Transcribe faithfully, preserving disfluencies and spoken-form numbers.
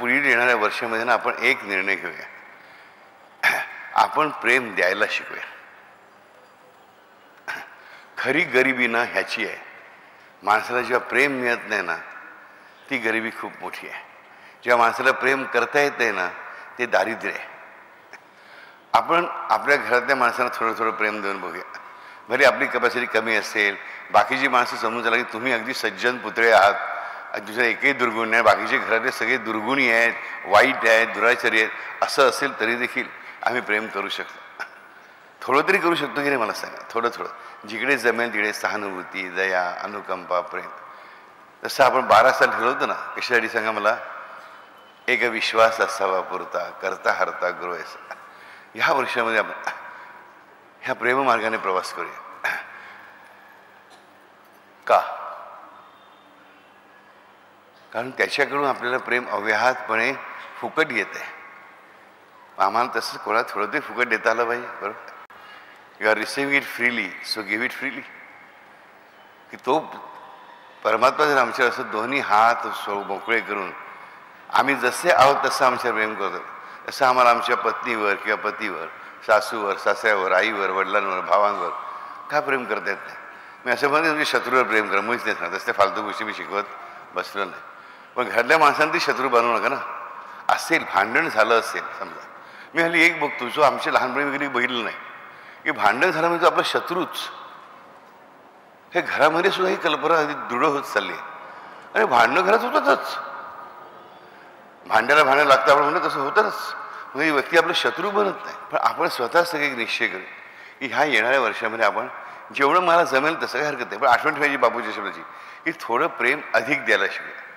पुढील येणाऱ्या वर्षामध्ये ना आपण एक निर्णय घेऊया, आपण प्रेम द्यायला शिकूया. खरी गरिबी ना ह्याची आहे, माणसाला जेव्हा प्रेम मिळत नाही ना ती गरिबी खूप मोठी आहे. जेव्हा माणसाला प्रेम करता येत नाही ना ते दारिद्र्य आहे. आपण आपल्या घरातल्या माणसांना थोडं थोडं प्रेम देऊन बघूया. भले आपली कॅपॅसिटी कमी असेल, बाकीची माणसं समजून चला की तुम्ही अगदी सज्जन पुतळे आहात आणि दुसरे एकही दुर्गुण नाही, बाकीचे घरातले सगळे दुर्गुणी आहेत, वाईट आहेत, दुराचारी आहेत. असं असेल तरी देखील आम्ही प्रेम करू शकतो. थोडं तरी करू शकतो की नाही मला सांगा. थोडं थोडं जिकडे जमेल तिकडे सहानुभूती, दया, अनुकंपा, प्रेम. तसं आपण बारा साल ठरवतो ना कशासाठी सांगा मला, एक विश्वास असावा पुरता करता हरता गुरु असा. ह्या वर्षामध्ये आपण ह्या प्रेममार्गाने प्रवास करूया. का? कारण त्याच्याकडून आपल्याला प्रेम अव्याहतपणे फुकट येत आहे. आम्हाला तसंच कोणाला थोडं तरी फुकट देता आलं पाहिजे. बरोबर, you are receiving it freely so give it freely. की तो परमात्मा जर आमच्या असं दोन्ही हात सो मोकळे करून आम्ही जसे आहोत तसं आमच्या प्रेम करतो, तसं आम्हाला आमच्या पत्नीवर किंवा पतीवर, सासूवर, सासऱ्यावर, आईवर, वडिलांवर, भावांवर का प्रेम करता येत नाही? मी असं म्हणते तुमच्या शत्रूवर प्रेम करा, मुळीच नाही. तसं फालतू गोष्टी मी शिकवत बसलो नाही. पण घरातल्या माणसांना ती शत्रू बनवू नका ना. असेल भांडण झालं असेल समजा, मी हल्ली एक बघतो जो आमच्या लहानपणी वगैरे बघितलं नाही की भांडण झालं म्हणजे आपला शत्रूच. हे घरामध्ये सुद्धा ही कल्पना अगदी दृढ होत चालली आहे. आणि भांडणं घरात होतातच, भांड्याला भांडणं लागतं आपण म्हणलं तसं होतातच. म्हणजे व्यक्ती आपला शत्रू बनत नाही. पण आपण स्वतः सगळे निश्चय करू की ह्या येणाऱ्या वर्षामध्ये आपण जेवढं मला जमेल तसं काही हरकत नाही. पण आठवण ठेवायची बापूच्या शब्दाची की थोडं प्रेम अधिक द्यायला शिकूया.